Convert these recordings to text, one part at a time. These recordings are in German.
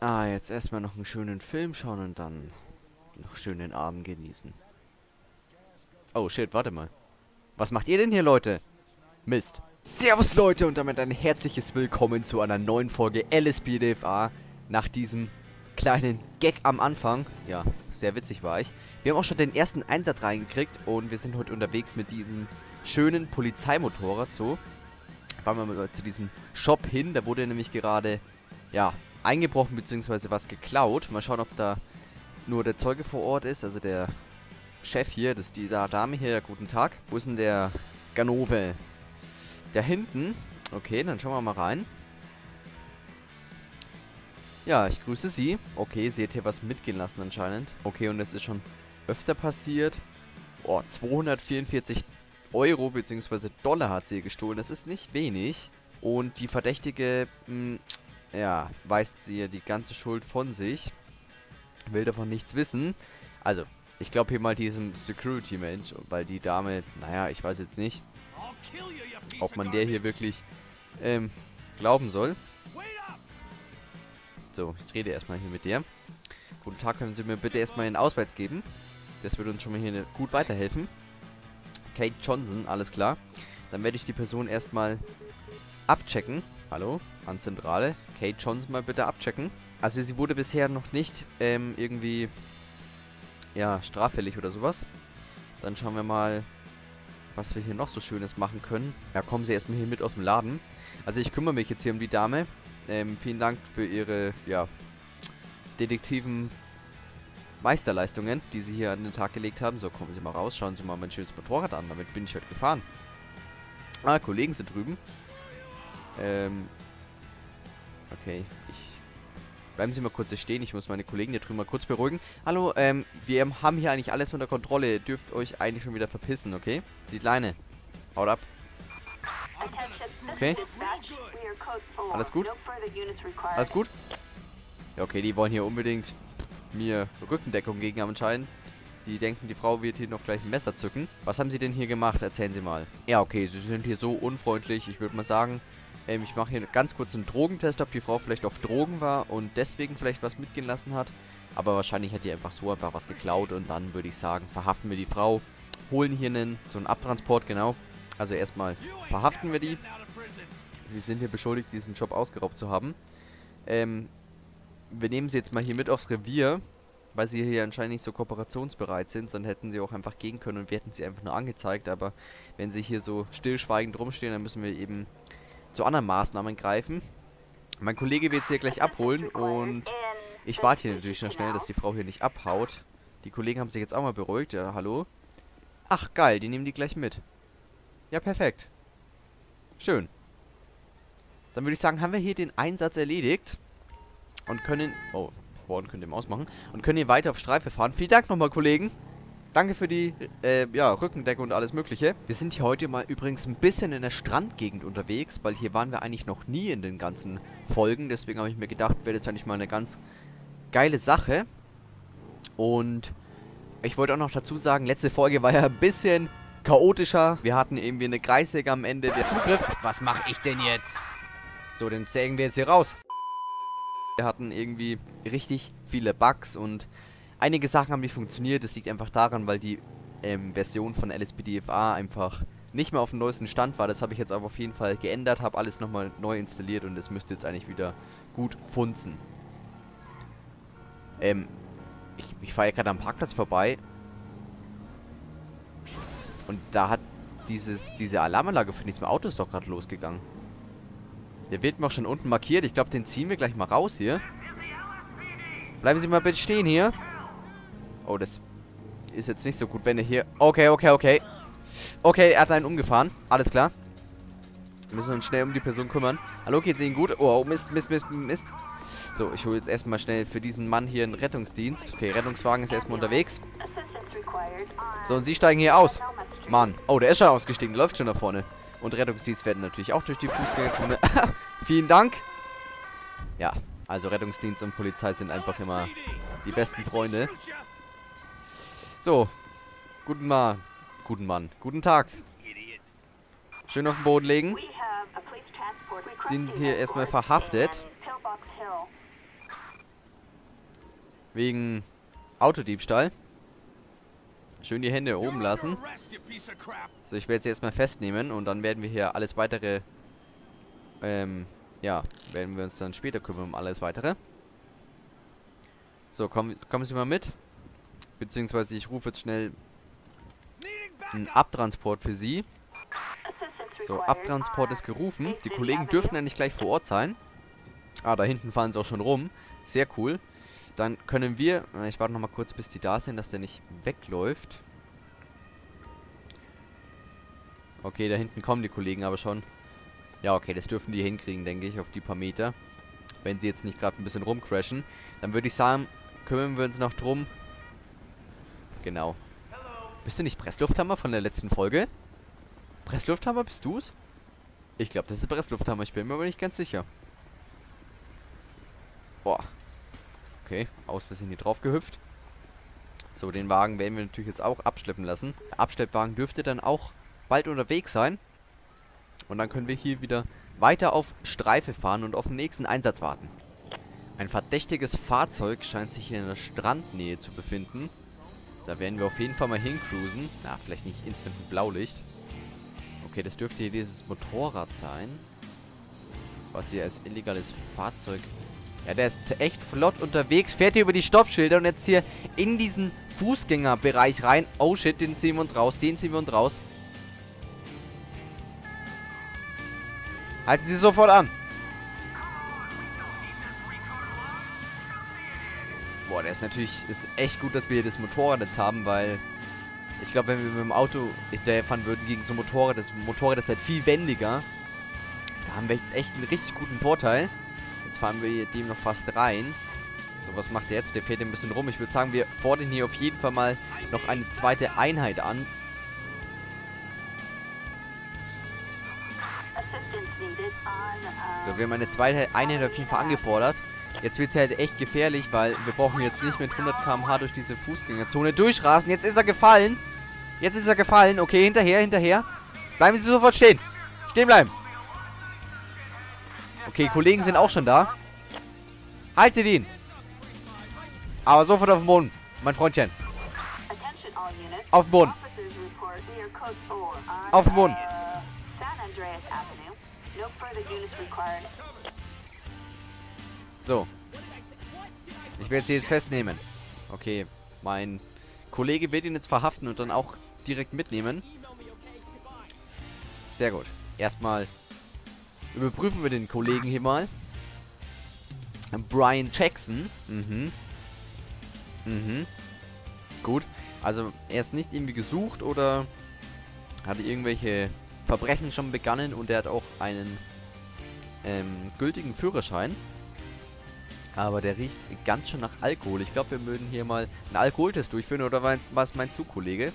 Ah, jetzt erstmal noch einen schönen Film schauen und dann noch schön den Abend genießen. Oh, shit, warte mal. Was macht ihr denn hier, Leute? Mist. Servus, Leute, und damit ein herzliches Willkommen zu einer neuen Folge LSPDFR. Nach diesem kleinen Gag am Anfang. Ja, sehr witzig war ich. Wir haben auch schon den ersten Einsatz reingekriegt und wir sind heute unterwegs mit diesem schönen Polizeimotorrad. So, fahren wir mal zu diesem Shop hin. Da wurde nämlich gerade, ja, eingebrochen bzw. was geklaut. Mal schauen, ob da nur der Zeuge vor Ort ist, also der Chef hier, das ist dieser Dame hier. Ja, guten Tag. Wo ist denn der Ganove? Da hinten. Okay, dann schauen wir mal rein. Ja, ich grüße Sie. Okay, sie hat hier was mitgehen lassen anscheinend. Okay, und das ist schon öfter passiert. Oh, 244 € bzw. Dollar hat sie gestohlen. Das ist nicht wenig. Und die Verdächtige, ja, weist sie die ganze Schuld von sich. Will davon nichts wissen. Also, ich glaube hier mal diesem Security-Mensch, weil die Dame, naja, ich weiß jetzt nicht, ob man der hier wirklich glauben soll. So, ich rede erstmal hier mit der. Guten Tag, können Sie mir bitte erstmal Ihren Ausweis geben? Das würde uns schon mal hier gut weiterhelfen. Kate Johnson, alles klar. Dann werde ich die Person erstmal abchecken. Hallo, an Zentrale. Kate Johnson mal bitte abchecken. Also sie wurde bisher noch nicht irgendwie, ja, straffällig oder sowas. Dann schauen wir mal, was wir hier noch so Schönes machen können. Ja, kommen Sie erstmal hier mit aus dem Laden. Also ich kümmere mich jetzt hier um die Dame. Vielen Dank für Ihre, ja, detektiven Meisterleistungen, die Sie hier an den Tag gelegt haben. So, kommen Sie mal raus, schauen Sie mal mein schönes Motorrad an. Damit bin ich heute gefahren. Ah, Kollegen sind drüben. Okay, bleiben Sie mal kurz stehen, ich muss meine Kollegen hier drüben mal kurz beruhigen. Hallo, wir haben hier eigentlich alles unter Kontrolle. Ihr dürft euch eigentlich schon wieder verpissen, okay? Die Kleine, haut ab. Okay. Alles gut? Alles gut? Ja, okay, die wollen hier unbedingt mir Rückendeckung gegen anscheinend. Die denken, die Frau wird hier noch gleich ein Messer zücken. Was haben Sie denn hier gemacht? Erzählen Sie mal. Ja, okay, Sie sind hier so unfreundlich. Ich würde mal sagen, ich mache hier ganz kurz einen Drogentest, ob die Frau vielleicht auf Drogen war und deswegen vielleicht was mitgehen lassen hat. Aber wahrscheinlich hat die einfach so was geklaut und dann würde ich sagen, verhaften wir die Frau. Holen hier so einen Abtransport, genau. Also erstmal verhaften wir die. Sie sind hier beschuldigt, diesen Job ausgeraubt zu haben. Wir nehmen sie jetzt mal hier mit aufs Revier, weil sie hier anscheinend nicht so kooperationsbereit sind, sonst hätten sie auch einfach gehen können und wir hätten sie einfach nur angezeigt. Aber wenn sie hier so stillschweigend rumstehen, dann müssen wir eben zu anderen Maßnahmen greifen. Mein Kollege wird sie hier gleich abholen und ich warte hier natürlich schon schnell, dass die Frau hier nicht abhaut. Die Kollegen haben sich jetzt auch mal beruhigt. Ja, hallo? Ach, geil, die nehmen die gleich mit. Ja, perfekt. Schön. Dann würde ich sagen, haben wir hier den Einsatz erledigt und können... Oh, Warden könnt ihr ausmachen. Und können hier weiter auf Streife fahren. Vielen Dank nochmal, Kollegen. Danke für die ja, Rückendecke und alles mögliche. Wir sind hier heute mal übrigens ein bisschen in der Strandgegend unterwegs, weil hier waren wir eigentlich noch nie in den ganzen Folgen. Deswegen habe ich mir gedacht, wäre jetzt eigentlich mal eine ganz geile Sache. Und ich wollte auch noch dazu sagen, letzte Folge war ja ein bisschen chaotischer. Wir hatten irgendwie eine Kreissäge am Ende. Der Zugriff. Was mache ich denn jetzt? So, den sägen wir jetzt hier raus. Wir hatten irgendwie richtig viele Bugs und einige Sachen haben nicht funktioniert. Das liegt einfach daran, weil die Version von LSPDFR einfach nicht mehr auf dem neuesten Stand war. Das habe ich jetzt aber auf jeden Fall geändert, habe alles nochmal neu installiert und es müsste jetzt eigentlich wieder gut funzen. Ich fahre ja gerade am Parkplatz vorbei und da hat diese Alarmanlage von diesem Auto ist doch gerade losgegangen. Der wird mir auch schon unten markiert. Ich glaube, den ziehen wir gleich mal raus hier. Bleiben Sie mal bitte stehen hier. Oh, das ist jetzt nicht so gut, wenn er hier... Okay, okay, okay. Okay, er hat einen umgefahren. Alles klar. Wir müssen uns schnell um die Person kümmern. Hallo, geht's Ihnen gut? Oh, Mist, Mist, Mist, Mist. So, ich hole jetzt erstmal schnell für diesen Mann hier einen Rettungsdienst. Okay, Rettungswagen ist erstmal unterwegs. So, und Sie steigen hier aus. Mann. Oh, der ist schon ausgestiegen. Läuft schon da vorne. Und Rettungsdienst werden natürlich auch durch die Fußgängerzone. Vielen Dank. Ja, also Rettungsdienst und Polizei sind einfach immer die besten Freunde. So. Guten Mann. Guten Mann. Guten Tag. Schön auf den Boden legen. Sind hier erstmal verhaftet. Wegen Autodiebstahl. Schön die Hände oben lassen. So, ich werde sie jetzt mal festnehmen und dann werden wir hier alles weitere... ja, werden wir uns dann später kümmern um alles weitere. So, kommen Sie mal mit. Beziehungsweise ich rufe jetzt schnell einen Abtransport für Sie. So, Abtransport ist gerufen. Die Kollegen dürften ja nicht gleich vor Ort sein. Ah, da hinten fahren sie auch schon rum. Sehr cool. Dann können wir... Ich warte nochmal kurz, bis die da sind, dass der nicht wegläuft. Okay, da hinten kommen die Kollegen aber schon. Ja, okay, das dürfen die hinkriegen, denke ich, auf die paar Meter. Wenn sie jetzt nicht gerade ein bisschen rumcrashen. Dann würde ich sagen, kümmern wir uns noch drum. Genau. Bist du nicht Presslufthammer von der letzten Folge? Presslufthammer, bist du's? Ich glaube, das ist Presslufthammer. Ich bin mir aber nicht ganz sicher. Boah. Okay, aus Versehen hier drauf gehüpft. So, den Wagen werden wir natürlich jetzt auch abschleppen lassen. Der Abschleppwagen dürfte dann auch bald unterwegs sein. Und dann können wir hier wieder weiter auf Streife fahren und auf den nächsten Einsatz warten. Ein verdächtiges Fahrzeug scheint sich hier in der Strandnähe zu befinden. Da werden wir auf jeden Fall mal hincruisen. Na, vielleicht nicht instant mit Blaulicht. Okay, das dürfte hier dieses Motorrad sein. Was hier als illegales Fahrzeug... Ja, der ist echt flott unterwegs, fährt hier über die Stoppschilder und jetzt hier in diesen Fußgängerbereich rein. Oh shit, den ziehen wir uns raus, den ziehen wir uns raus. Halten Sie sofort an. Boah, der ist natürlich, ist echt gut, dass wir hier das Motorrad jetzt haben, weil ich glaube, wenn wir mit dem Auto daherfahren würden gegen so ein Motorrad, das ist halt viel wendiger. Da haben wir jetzt echt einen richtig guten Vorteil. Jetzt fahren wir dem noch fast rein. So, was macht der jetzt? Der fährt ein bisschen rum. Ich würde sagen, wir fordern hier auf jeden Fall mal noch eine zweite Einheit an. So, wir haben eine zweite Einheit auf jeden Fall angefordert. Jetzt wird es halt echt gefährlich, weil wir brauchen jetzt nicht mit 100 km/h durch diese Fußgängerzone durchrasen. Jetzt ist er gefallen. Jetzt ist er gefallen. Okay, hinterher, hinterher. Bleiben Sie sofort stehen. Stehen bleiben. Okay, Kollegen sind auch schon da. Haltet ihn! Aber sofort auf den Boden, mein Freundchen. Auf den Boden. Auf den Boden. So. Ich werde sie jetzt festnehmen. Okay, mein Kollege wird ihn jetzt verhaften und dann auch direkt mitnehmen. Sehr gut. Erstmal... überprüfen wir den Kollegen hier mal. Brian Jackson. Mhm. Mhm. Gut. Also, er ist nicht irgendwie gesucht oder hatte irgendwelche Verbrechen schon begangen und er hat auch einen gültigen Führerschein. Aber der riecht ganz schön nach Alkohol. Ich glaube, wir würden hier mal einen Alkoholtest durchführen oder was meinst du, Kollege?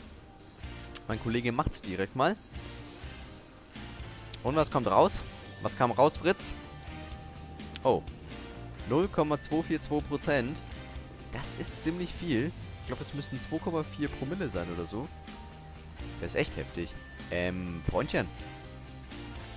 Mein Kollege macht's direkt mal. Und was kommt raus? Was kam raus, Fritz? Oh. 0,242%. Das ist ziemlich viel. Ich glaube, es müssten 2,4 Promille sein oder so. Das ist echt heftig. Freundchen.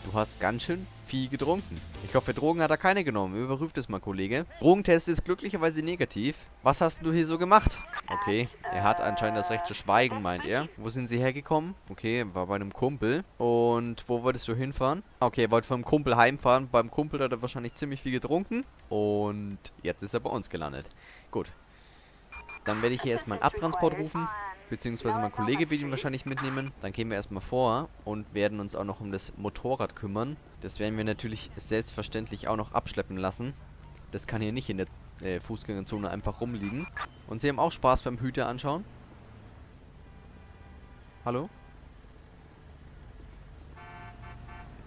Du hast ganz schön viel getrunken. Ich hoffe, Drogen hat er keine genommen. Überprüf das mal, Kollege. Drogentest ist glücklicherweise negativ. Was hast du hier so gemacht? Okay, er hat anscheinend das Recht zu schweigen, meint er. Wo sind sie hergekommen? Okay, war bei einem Kumpel. Und wo wolltest du hinfahren? Okay, er wollte vom Kumpel heimfahren. Beim Kumpel hat er wahrscheinlich ziemlich viel getrunken. Und jetzt ist er bei uns gelandet. Gut. Dann werde ich hier erstmal einen Abtransport rufen. Beziehungsweise mein Kollege wird ihn wahrscheinlich mitnehmen. Dann gehen wir erstmal vor und werden uns auch noch um das Motorrad kümmern. Das werden wir natürlich selbstverständlich auch noch abschleppen lassen. Das kann hier nicht in der Fußgängerzone einfach rumliegen. Und sie haben auch Spaß beim Hüter anschauen. Hallo?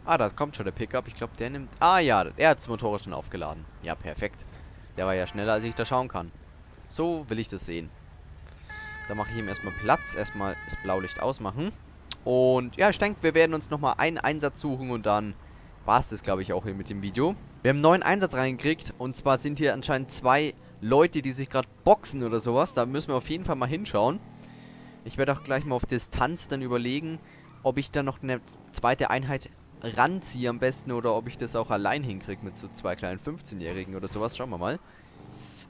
Ah, da kommt schon der Pickup. Ich glaube, der nimmt... Ah ja, er hat das Motorrad schon aufgeladen. Ja, perfekt. Der war ja schneller, als ich da schauen kann. So will ich das sehen. Da mache ich ihm erstmal Platz. Erstmal das Blaulicht ausmachen. Und ja, ich denke, wir werden uns nochmal einen Einsatz suchen und dann war es das, glaube ich, auch hier mit dem Video. Wir haben einen neuen Einsatz reingekriegt und zwar sind hier anscheinend zwei Leute, die sich gerade boxen oder sowas. Da müssen wir auf jeden Fall mal hinschauen. Ich werde auch gleich mal auf Distanz dann überlegen, ob ich da noch eine zweite Einheit ranziehe am besten oder ob ich das auch allein hinkriege mit so zwei kleinen 15-Jährigen oder sowas. Schauen wir mal.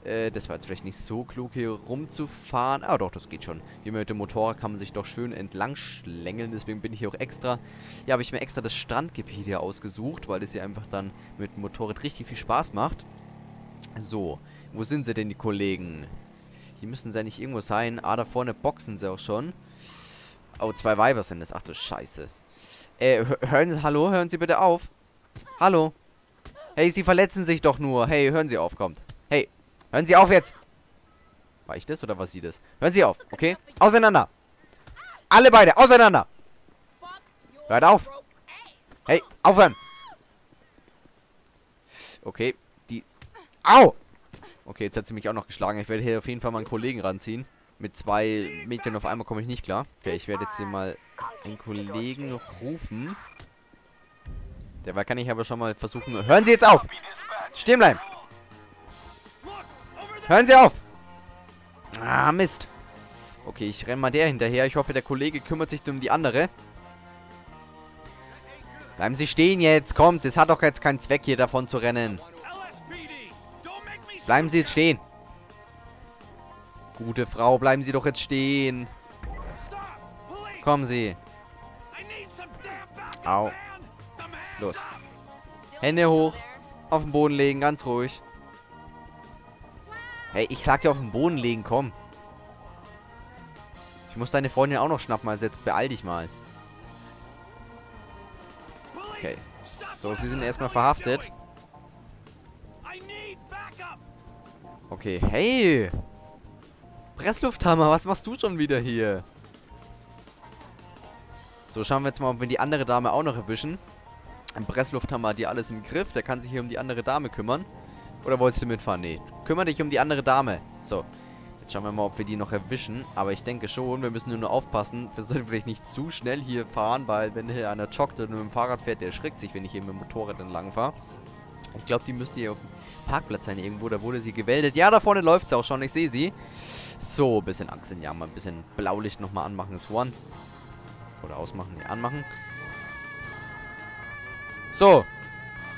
Das war jetzt vielleicht nicht so klug, hier rumzufahren. Ah, doch, das geht schon. Hier mit dem Motorrad kann man sich doch schön entlang schlängeln. Deswegen bin ich hier auch extra... Ja, habe ich mir extra das Strandgebiet hier ausgesucht, weil das hier einfach dann mit dem Motorrad richtig viel Spaß macht. So, wo sind sie denn, die Kollegen? Hier müssen sie ja nicht irgendwo sein. Ah, da vorne boxen sie auch schon. Oh, zwei Weiber sind das. Ach du Scheiße. Hören Sie bitte auf. Hallo. Hey, Sie verletzen sich doch nur. Hey, hören Sie auf, kommt. Hey, hören Sie auf jetzt. War ich das oder war sie das? Hören Sie auf, okay? Auseinander. Alle beide, auseinander. Hört auf. Hey, aufhören. Okay, die... Au! Okay, jetzt hat sie mich auch noch geschlagen. Ich werde hier auf jeden Fall meinen Kollegen ranziehen. Mit zwei Mädchen auf einmal komme ich nicht klar. Okay, ich werde jetzt hier mal einen Kollegen rufen. Derweil kann ich aber schon mal versuchen... Hören Sie jetzt auf! Stehen bleiben! Hören Sie auf! Ah, Mist. Okay, ich renne mal der hinterher. Ich hoffe, der Kollege kümmert sich um die andere. Bleiben Sie stehen jetzt! Kommt, es hat doch jetzt keinen Zweck, hier davon zu rennen. Bleiben Sie jetzt stehen! Gute Frau, bleiben Sie doch jetzt stehen. Kommen Sie. Au. Los. Hände hoch. Auf den Boden legen, ganz ruhig. Hey, ich sag dir auf den Boden legen, komm. Ich muss deine Freundin auch noch schnappen, also jetzt beeil dich mal. Okay. So, sie sind erstmal verhaftet. Okay, hey. Presslufthammer, was machst du schon wieder hier? So, schauen wir jetzt mal, ob wir die andere Dame auch noch erwischen. Ein Presslufthammer hat hier alles im Griff. Der kann sich hier um die andere Dame kümmern. Oder wolltest du mitfahren? Nee. Kümmere dich um die andere Dame. So. Jetzt schauen wir mal, ob wir die noch erwischen. Aber ich denke schon, wir müssen nur aufpassen. Wir sollten vielleicht nicht zu schnell hier fahren, weil wenn hier einer joggt und mit dem Fahrrad fährt, der erschrickt sich, wenn ich hier mit dem Motorrad entlang fahre. Ich glaube, die müssen hier auf dem Parkplatz sein irgendwo. Da wurde sie gewälzt. Ja, da vorne läuft sie auch schon. Ich sehe sie. So, ein bisschen Angst in Jahren, ein bisschen Blaulicht nochmal anmachen ist one. Oder ausmachen, nee, anmachen. So.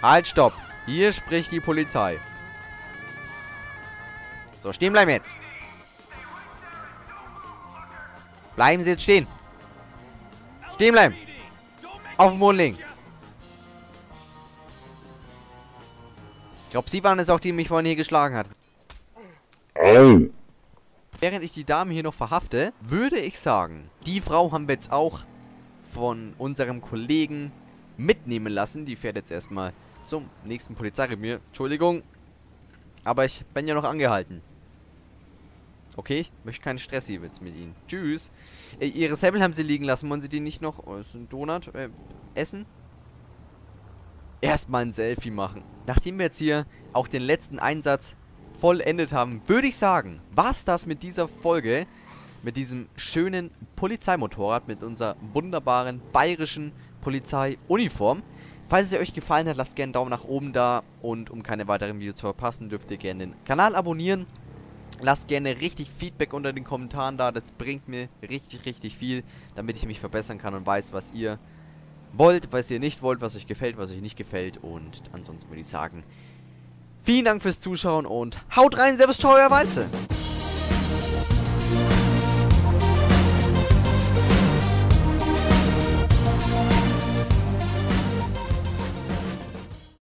Halt, stopp. Hier spricht die Polizei. So, stehen bleiben jetzt. Bleiben Sie jetzt stehen. Stehen bleiben. Auf dem Boden liegen. Ich glaube, Sie waren es auch, die mich vorhin hier geschlagen hat. Während ich die Dame hier noch verhafte, würde ich sagen, die Frau haben wir jetzt auch von unserem Kollegen mitnehmen lassen. Die fährt jetzt erstmal zum nächsten Polizeirevier. Entschuldigung, aber ich bin ja noch angehalten. Okay, ich möchte keinen Stress hier jetzt mit Ihnen. Tschüss. Ihre Semmel haben Sie liegen lassen. Wollen Sie die nicht noch... Oh, ist ein Donut? Essen? Erstmal ein Selfie machen. Nachdem wir jetzt hier auch den letzten Einsatz vollendet haben, würde ich sagen, war's das mit dieser Folge, mit diesem schönen Polizeimotorrad, mit unserer wunderbaren bayerischen Polizeiuniform. Falls es euch gefallen hat, lasst gerne einen Daumen nach oben da und um keine weiteren Videos zu verpassen, dürft ihr gerne den Kanal abonnieren. Lasst gerne richtig Feedback unter den Kommentaren da, das bringt mir richtig, richtig viel, damit ich mich verbessern kann und weiß, was ihr wollt, was ihr nicht wollt, was euch gefällt, was euch nicht gefällt, und ansonsten würde ich sagen... Vielen Dank fürs Zuschauen und haut rein, servus, ciao, euer Walze.